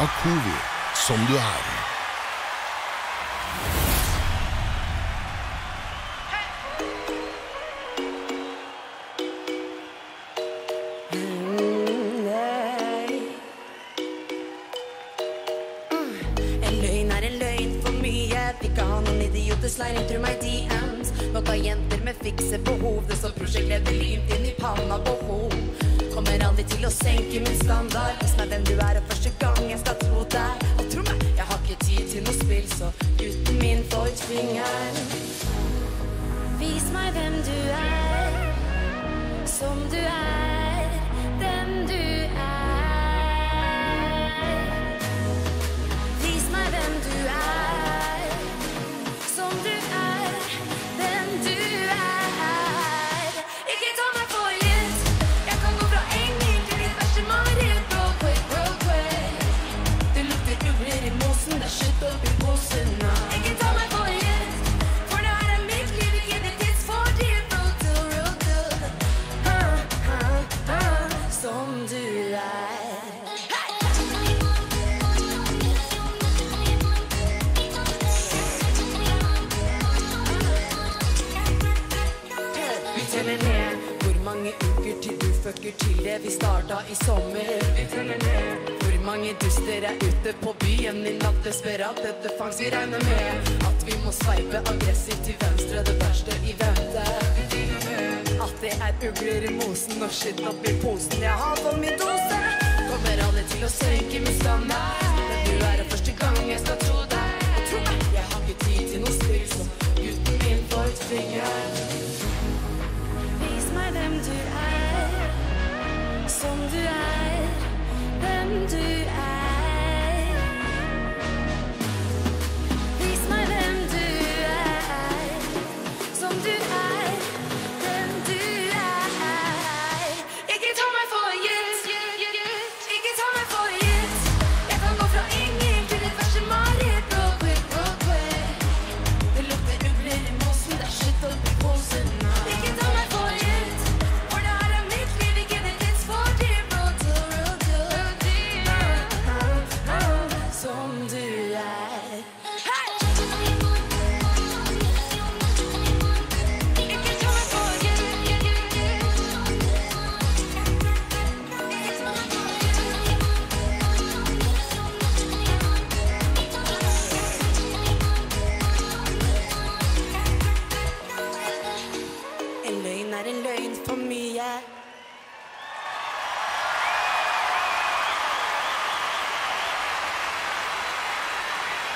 av Cowi, Som du er. En løgn er en løgn for mye. Vi kan ha noen idioter slide through my DMs. Nå tar jenter med fikse behov. Det står prosjektleder lymt inn i panna på hov. Kommer aldri til å senke min standard. Vis meg hvem du er, og første gang jeg skal tro deg. Og tro meg, jeg har ikke tid til noe spill, så gutten min får ut fingeren. Vis meg hvem du er, som du er, den du er. Til det vi starta i sommer. Vi teller ned. Hvor mange duster er ute på byen min natt? Desper at dette fangs vi regner med. At vi må sveipe aggressivt til venstre, det verste i vente. Vi teller ned. At det er ugler i mosen og shit opp i posen. Jeg har fått min dose. Kommer alle til å søke min standard?